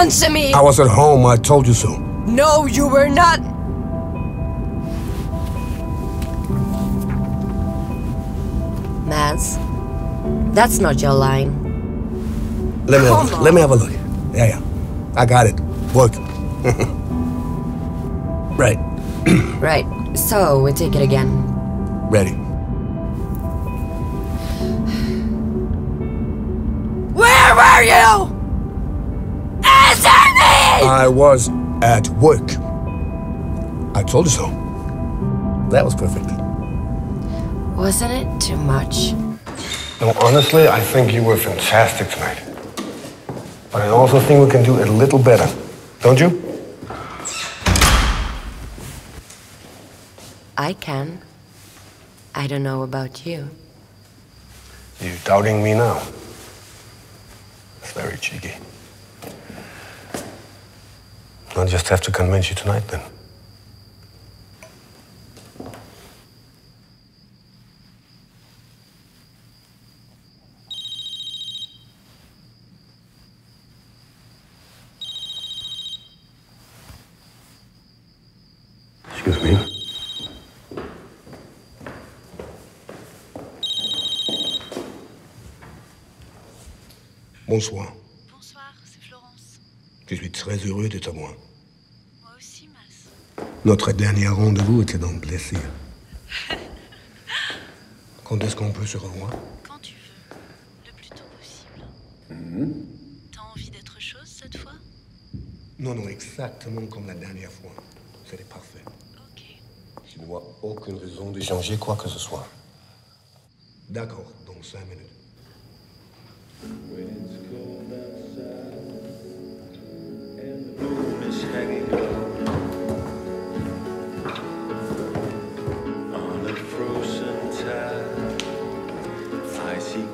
Answer me! I was at home, I told you so. No, you were not! Mads, that's not your line. Let me have a look. Yeah, I got it. Work. Right. Right. So, we take it again. Ready. Where were you? I was at work. I told you so. That was perfect. Wasn't it too much? No, honestly, I think you were fantastic tonight. But I also think we can do a little better. Don't you? I can. I don't know about you. You're doubting me now. That's very cheeky. I'll just have to convince you tonight, then. Excuse me. Bonsoir. Bonsoir, c'est Florence. Je suis très heureux d'être à moi. Notre dernier rendez-vous était dans le plaisir. Quand est-ce qu'on peut se revoir? Quand tu veux, le plus tôt possible. T'as envie d'être chose cette fois? Non, exactement comme la dernière fois. C'était parfait. Ok. Je ne vois aucune raison d'échanger quoi que ce soit. D'accord, dans 5 minutes.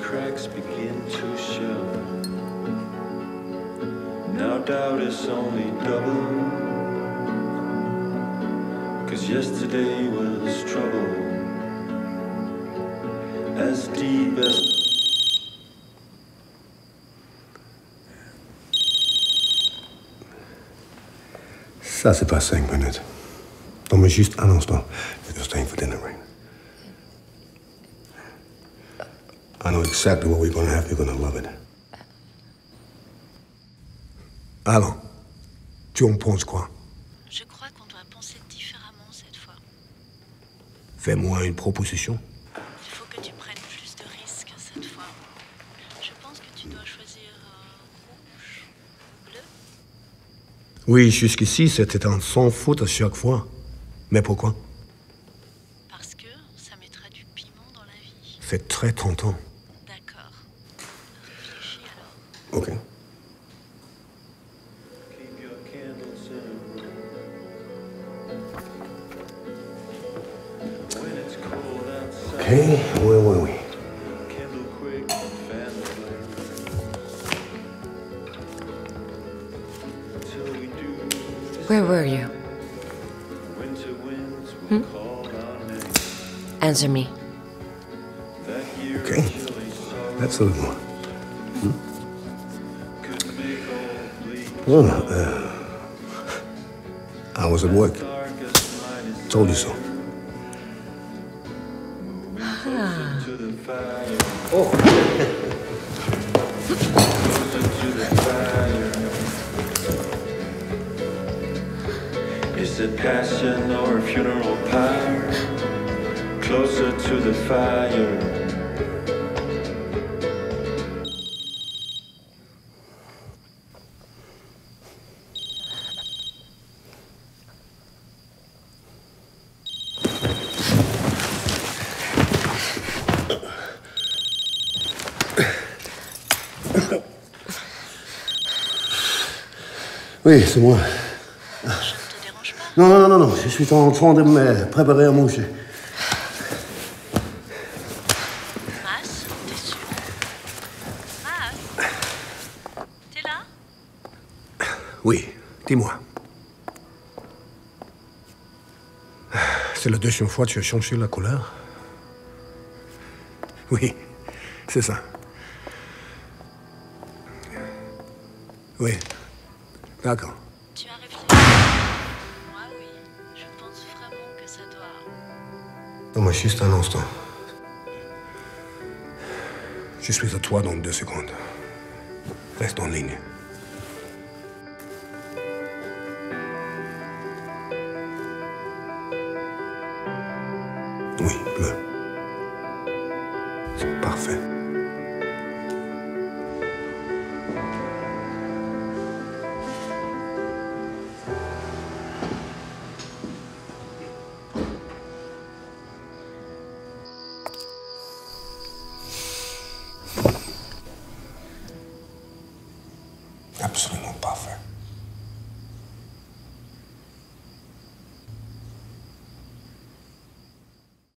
Cracks begin to show. Now doubt is only double, 'cause yesterday was trouble as deep as... Ça c'est pas 5 minutes. Non mais juste un instant, je dois staying for dinner right now. I know exactly what we're gonna have. You're gonna love it. Alors, tu en penses quoi? Je crois qu'on doit penser différemment cette fois. Fais-moi une proposition. Il faut que tu prennes plus de risques cette fois. Je pense que tu dois choisir rouge, bleu. Oui, jusqu'ici, c'était un sans faute à chaque fois. Mais pourquoi? Parce que ça mettra du piment dans la vie. C'est très tentant. Okay. Keep your candles in a room. When it's cold outside. Okay, where were we? Candle quick and fan flame. Till we do. Where were you? Winter winds will call our name. Answer me. Okay. That's a little more. Well, I was at work. Told you so. Is it passion or a funeral pyre? Closer to the fire. Oui, c'est moi. Je ne te dérange pas? Non, je suis en train de me préparer à manger. Mas, t'es sûr? Mas, t'es là? Oui, dis-moi. C'est la deuxième fois que tu as changé la couleur? Oui, c'est ça. Oui. D'accord. Tu as réfléchi? Moi, oui. Je pense vraiment que ça doit... Donne-moi juste un instant. Je suis à toi dans 2 secondes. Reste en ligne. Oui, bleu. C'est parfait. Absolument parfait.